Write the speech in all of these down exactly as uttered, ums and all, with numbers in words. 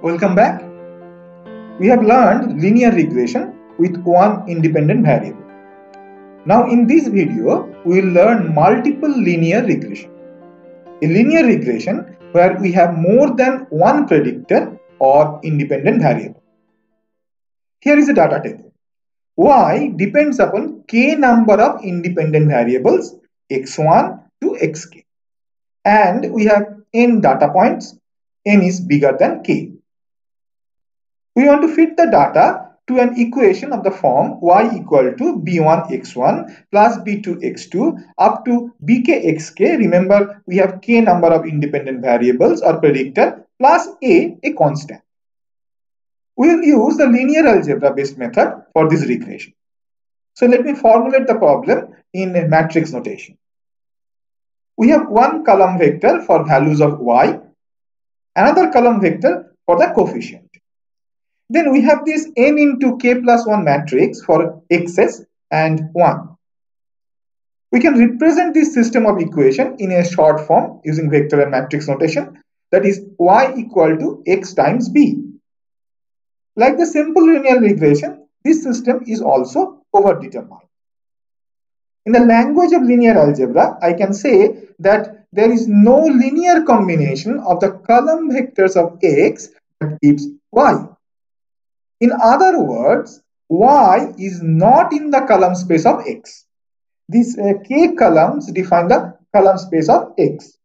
Welcome back. We have learned linear regression with one independent variable. Now in this video, we will learn multiple linear regression. A linear regression where we have more than one predictor or independent variable. Here is a data table. Y depends upon k number of independent variables x one to xk. And we have n data points. N is bigger than k. We want to fit the data to an equation of the form y equal to b one x one plus b two x two up to b k x k. Remember, we have k number of independent variables or predictor plus a, a constant. We will use the linear algebra based method for this regression. So let me formulate the problem in a matrix notation. We have one column vector for values of y, another column vector for the coefficient. Then we have this n into k plus one matrix for x's and one. We can represent this system of equation in a short form using vector and matrix notation, that is y equal to x times b. Like the simple linear regression, this system is also overdetermined. In the language of linear algebra, I can say that there is no linear combination of the column vectors of x that gives y. In other words, y is not in the column space of x. These uh, k columns define the column space of x.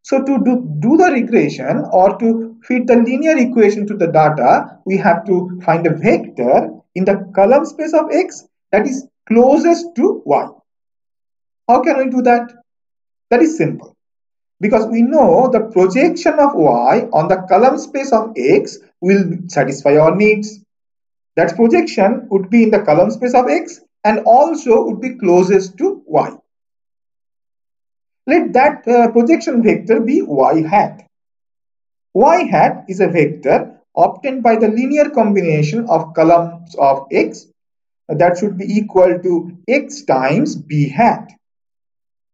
So to do, do the regression or to fit the linear equation to the data, we have to find a vector in the column space of x that is closest to y. How can we do that? That is simple. Because we know the projection of y on the column space of x will satisfy our needs. That projection would be in the column space of x and also would be closest to y. Let that uh, projection vector be y hat. Y hat is a vector obtained by the linear combination of columns of x that should be equal to x times b hat.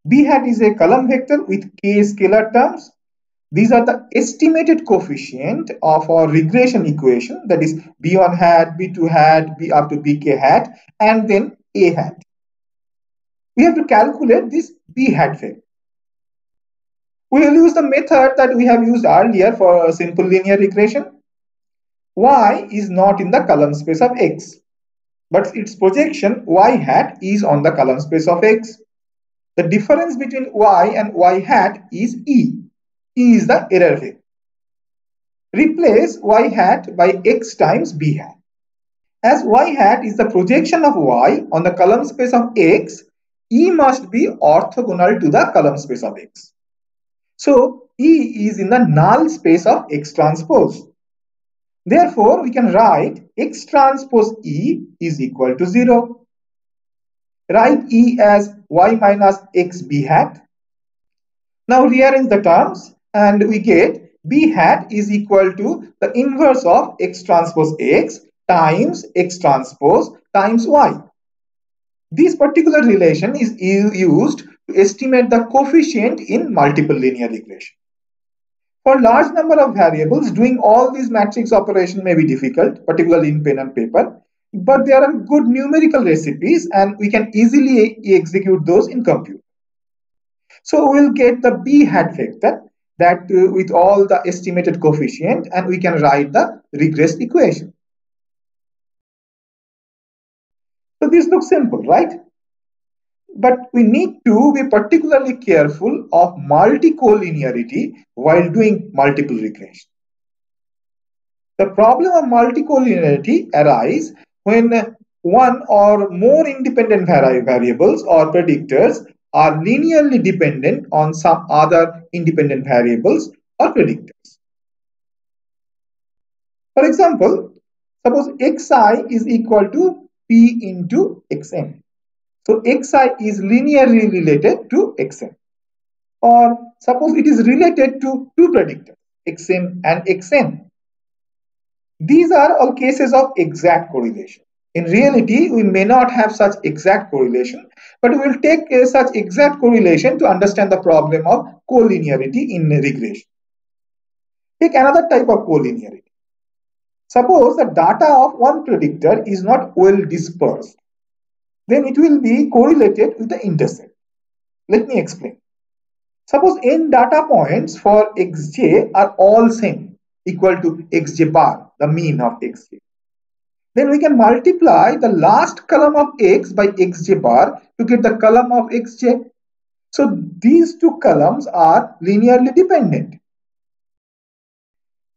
B hat is a column vector with k scalar terms. These are the estimated coefficient of our regression equation, that is b one hat, b two hat, b up to bk hat, and then a hat. We have to calculate this b hat vector. We will use the method that we have used earlier for a simple linear regression. Y is not in the column space of x, but its projection y hat is on the column space of x. The difference between y and y hat is e. E is the error vector. Replace y hat by x times b hat. As y hat is the projection of y on the column space of x, e must be orthogonal to the column space of x. So e is in the null space of x transpose. Therefore, we can write x transpose e is equal to zero. Write e as y minus x b hat. Now rearrange the terms and we get b hat is equal to the inverse of x transpose x times x transpose times y. This particular relation is used to estimate the coefficient in multiple linear regression. For large number of variables, doing all these matrix operation may be difficult, particularly in pen and paper. But there are good numerical recipes and we can easily execute those in computer. So we'll get the b hat vector that uh, with all the estimated coefficient, and we can write the regressed equation. So this looks simple, right? But we need to be particularly careful of multicollinearity while doing multiple regression. The problem of multicollinearity arises when one or more independent vari variables or predictors are linearly dependent on some other independent variables or predictors. For example, suppose xi is equal to p into xn. So xi is linearly related to xn. Or suppose it is related to two predictors, xm and xn. These are all cases of exact correlation. In reality, we may not have such exact correlation, but we will take uh, such exact correlation to understand the problem of collinearity in regression. Take another type of collinearity. Suppose the data of one predictor is not well dispersed, then it will be correlated with the intercept. Let me explain. Suppose n data points for xj are all same, equal to xj bar, the mean of xj. Then we can multiply the last column of x by xj bar to get the column of xj. So these two columns are linearly dependent.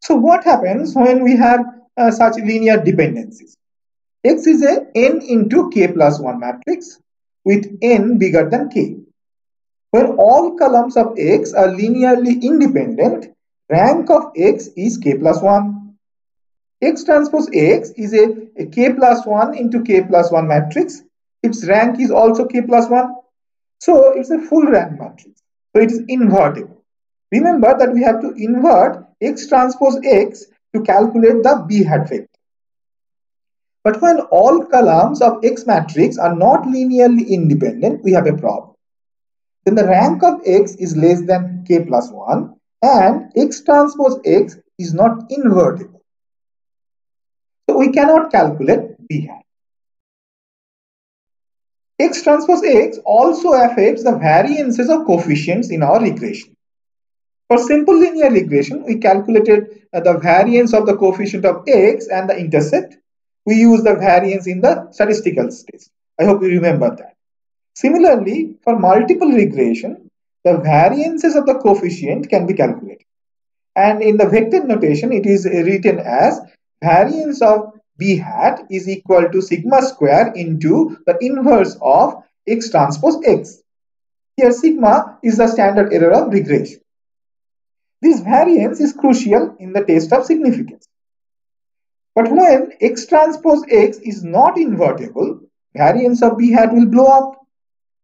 So what happens when we have uh, such linear dependencies? X is a n into k plus one matrix with n bigger than k. When all columns of x are linearly independent, rank of x is k plus one. X transpose x is a, a k plus one into k plus one matrix. Its rank is also k plus one. So it's a full rank matrix. So it is invertible. Remember that we have to invert x transpose x to calculate the b hat vector. But when all columns of x matrix are not linearly independent, we have a problem. Then the rank of x is less than k plus one and x transpose x is not invertible. So we cannot calculate b hat. X transpose x also affects the variances of coefficients in our regression. For simple linear regression, we calculated the variance of the coefficient of x and the intercept. We use the variance in the statistical space. I hope you remember that. Similarly, for multiple regression, the variances of the coefficient can be calculated. And in the vector notation, it is written as variance of b hat is equal to sigma square into the inverse of x transpose x. Here sigma is the standard error of regression. This variance is crucial in the test of significance. But when x transpose x is not invertible, variance of b hat will blow up.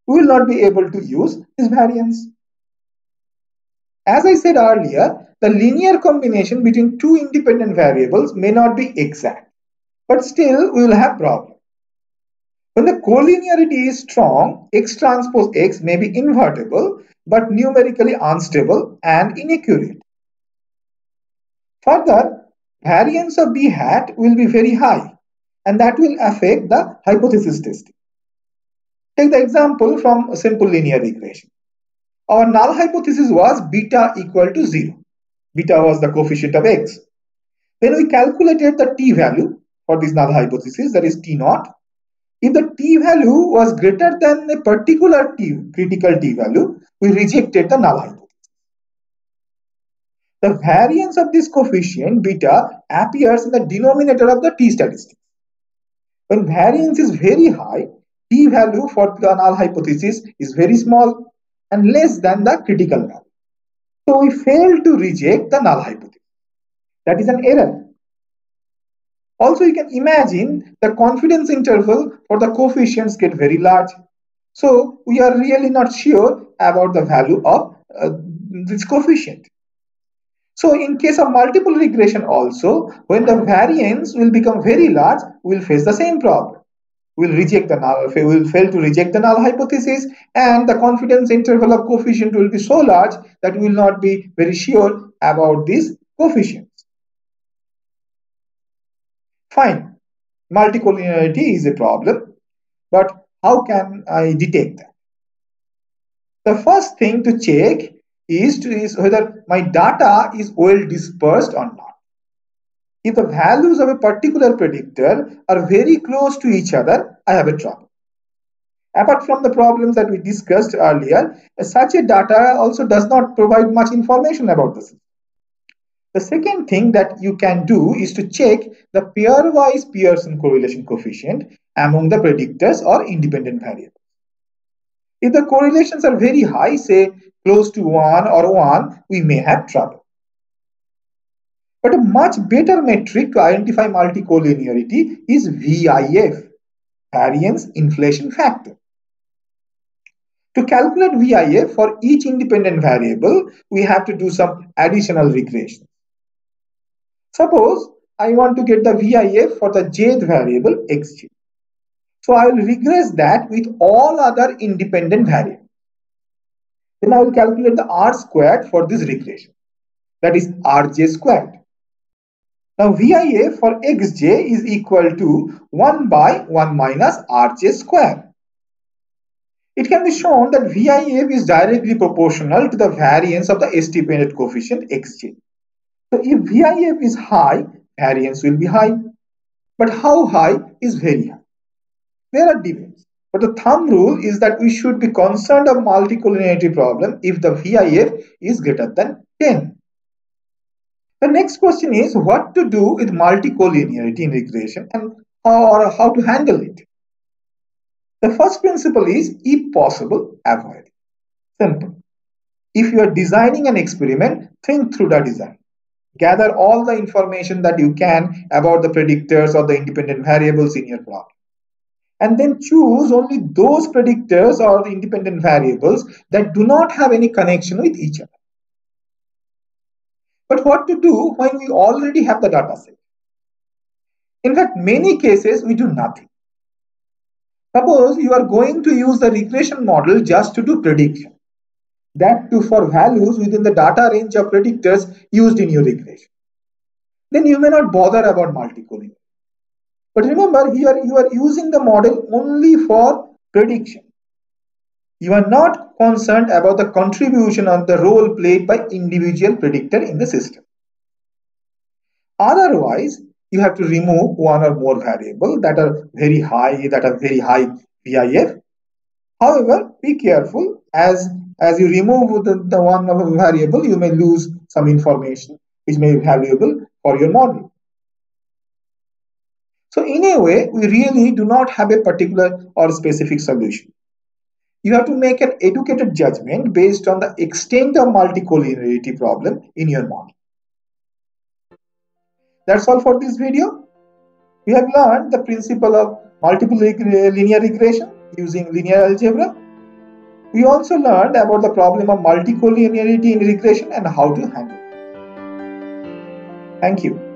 We will not be able to use this variance. As I said earlier, the linear combination between two independent variables may not be exact, but still we will have problem. When the collinearity is strong, x transpose x may be invertible, but numerically unstable and inaccurate. Further, variance of b hat will be very high, and that will affect the hypothesis testing. Take the example from a simple linear regression. Our null hypothesis was beta equal to zero. Beta was the coefficient of x. Then we calculated the t value for this null hypothesis, that is t naught. If the t value was greater than a particular t, critical t value, we rejected the null hypothesis. The variance of this coefficient beta appears in the denominator of the t statistic. When variance is very high, t value for the null hypothesis is very small and less than the critical value. So we failed to reject the null hypothesis. That is an error. Also, you can imagine the confidence interval for the coefficients get very large. So we are really not sure about the value of uh, this coefficient. So in case of multiple regression also, when the variance will become very large, we will face the same problem. We'll reject the null, we'll fail to reject the null hypothesis, and the confidence interval of coefficient will be so large that we will not be very sure about these coefficients. Fine, multicollinearity is a problem, but how can I detect that? The first thing to check is, to, is whether my data is well dispersed or not. If the values of a particular predictor are very close to each other, I have a trouble. Apart from the problems that we discussed earlier, such a data also does not provide much information about this. The second thing that you can do is to check the pairwise Pearson correlation coefficient among the predictors or independent variables. If the correlations are very high, say close to one or one, we may have trouble. But a much better metric to identify multicollinearity is V I F, variance inflation factor. To calculate V I F for each independent variable, we have to do some additional regression. Suppose I want to get the V I F for the jth variable xj. So I will regress that with all other independent variables. Then I will calculate the R squared for this regression, that is R j squared. Now V I A for X J is equal to one by one minus R J square. It can be shown that V I A is directly proportional to the variance of the estimated coefficient X J. So if V I A is high, variance will be high. But how high is very high? There are debates. But the thumb rule is that we should be concerned of multicollinearity problem if the V I A is greater than ten. The next question is what to do with multicollinearity in regression and or how to handle it. The first principle is, if possible, avoid. Simple. If you are designing an experiment, think through the design. Gather all the information that you can about the predictors or the independent variables in your problem. And then choose only those predictors or the independent variables that do not have any connection with each other. But what to do when we already have the data set? In fact, many cases we do nothing. Suppose you are going to use the regression model just to do prediction. That too for values within the data range of predictors used in your regression. Then you may not bother about multicollinearity. But remember, here you are using the model only for prediction. You are not concerned about the contribution or the role played by individual predictor in the system. Otherwise, you have to remove one or more variables that are very high, that are very high V I F. However, be careful, as, as you remove the, the one variable, you may lose some information which may be valuable for your model. So in a way, we really do not have a particular or specific solution. You have to make an educated judgment based on the extent of multicollinearity problem in your model. That's all for this video. We have learned the principle of multiple linear regression using linear algebra. We also learned about the problem of multicollinearity in regression and how to handle it. Thank you.